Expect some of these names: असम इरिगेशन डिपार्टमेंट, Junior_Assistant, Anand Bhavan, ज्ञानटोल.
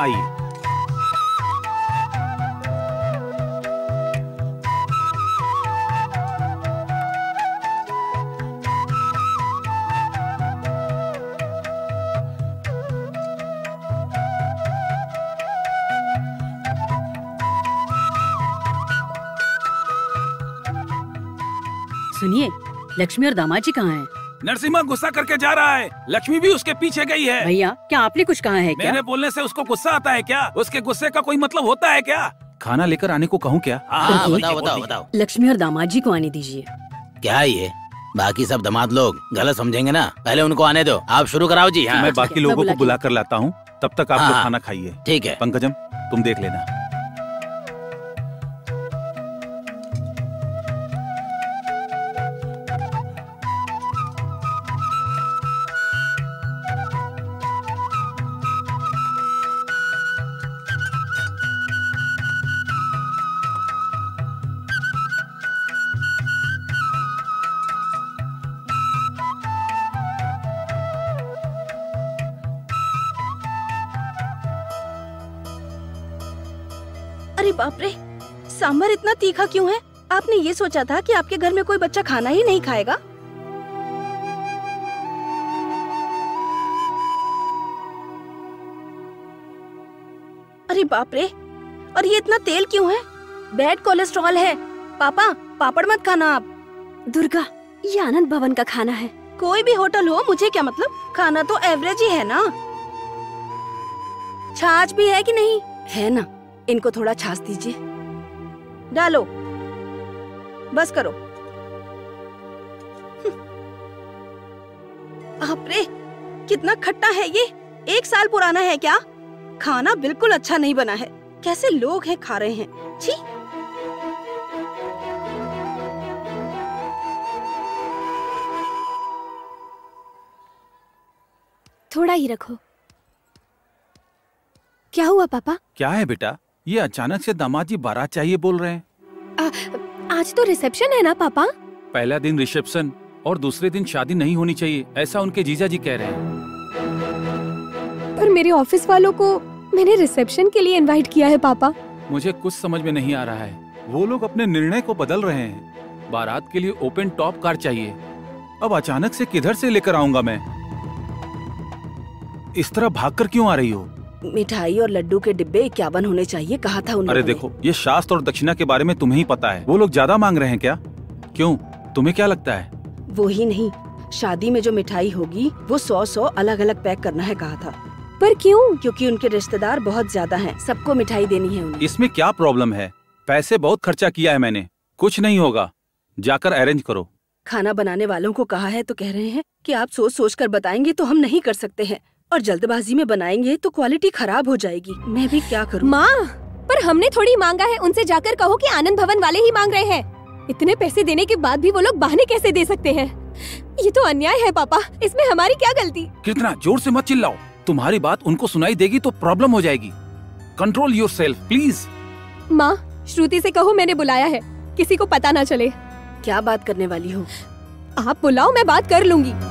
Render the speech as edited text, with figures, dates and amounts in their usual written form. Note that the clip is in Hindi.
आई। सुनिए, लक्ष्मी और दामाजी कहाँ हैं? नरसिम्हा गुस्सा करके जा रहा है, लक्ष्मी भी उसके पीछे गई है। भैया, क्या आपने कुछ कहा है क्या? मेरे बोलने से उसको गुस्सा आता है क्या? उसके गुस्से का कोई मतलब होता है क्या? खाना लेकर आने को कहूँ क्या? बताओ बताओ बताओ। लक्ष्मी और दामाजी को आने दीजिए। क्या ये बाकी सब दामाद लोग गलत समझेंगे ना, पहले उनको आने दो। आप शुरू कराओ जी। मैं बाकी लोगों को बुला कर लाता हूँ, तब तक आप लोग खाना खाइए। ठीक है पंकजम, तुम देख लेना। बाप रे, सांभर इतना तीखा क्यों है? आपने ये सोचा था कि आपके घर में कोई बच्चा खाना ही नहीं खाएगा? अरे बाप रे, और ये इतना तेल क्यों है? बैड कोलेस्ट्रॉल है। पापा, पापड़ मत खाना आप। दुर्गा, ये आनंद भवन का खाना है। कोई भी होटल हो, मुझे क्या मतलब, खाना तो एवरेज ही है ना। छाछ भी है कि नहीं? है ना। इनको थोड़ा छाछ दीजिए। डालो, बस करो। बाप रे, कितना खट्टा है ये। 1 साल पुराना है क्या? खाना बिल्कुल अच्छा नहीं बना है। कैसे लोग हैं खा रहे हैं, छी। थोड़ा ही रखो। क्या हुआ पापा? क्या है बेटा, ये अचानक से दामाद जी बारात चाहिए बोल रहे हैं। आज तो रिसेप्शन है ना पापा? पहला दिन रिसेप्शन और दूसरे दिन शादी नहीं होनी चाहिए, ऐसा उनके जीजा जी कह रहे हैं। पर मेरे ऑफिस वालों को मैंने रिसेप्शन के लिए इनवाइट किया है पापा। मुझे कुछ समझ में नहीं आ रहा है, वो लोग अपने निर्णय को बदल रहे हैं। बारात के लिए ओपन टॉप कार चाहिए, अब अचानक से किधर से लेकर आऊंगा मैं? इस तरह भाग कर क्यों आ रही हो? मिठाई और लड्डू के डिब्बे 51 होने चाहिए, कहा था उन्होंने। अरे देखो, ये शास्त्र और दक्षिणा के बारे में तुम्हें ही पता है। वो लोग ज्यादा मांग रहे हैं क्या? क्यों, तुम्हें क्या लगता है? वो ही नहीं, शादी में जो मिठाई होगी वो 100-100 अलग अलग पैक करना है, कहा था। पर क्यों? क्योंकि उनके रिश्तेदार बहुत ज्यादा हैं, सबको मिठाई देनी है उन्हें। इसमें क्या प्रॉब्लम है? पैसे बहुत खर्चा किया है मैंने, कुछ नहीं होगा, जाकर अरेंज करो। खाना बनाने वालों को कहा है तो कह रहे हैं कि आप सोच सोच कर बताएंगे तो हम नहीं कर सकते हैं, और जल्दबाजी में बनाएंगे तो क्वालिटी खराब हो जाएगी। मैं भी क्या करूं? माँ, पर हमने थोड़ी मांगा है उनसे, जाकर कहो कि आनंद भवन वाले ही मांग रहे हैं। इतने पैसे देने के बाद भी वो लोग बहाने कैसे दे सकते हैं? ये तो अन्याय है पापा, इसमें हमारी क्या गलती? कितना जोर से मत चिल्लाओ, तुम्हारी बात उनको सुनाई देगी तो प्रॉब्लम हो जाएगी। Control yourself please. माँ, श्रुति से कहो मैंने बुलाया है, किसी को पता न चले। क्या बात करने वाली हो आप? बुलाओ, मैं बात कर लूंगी।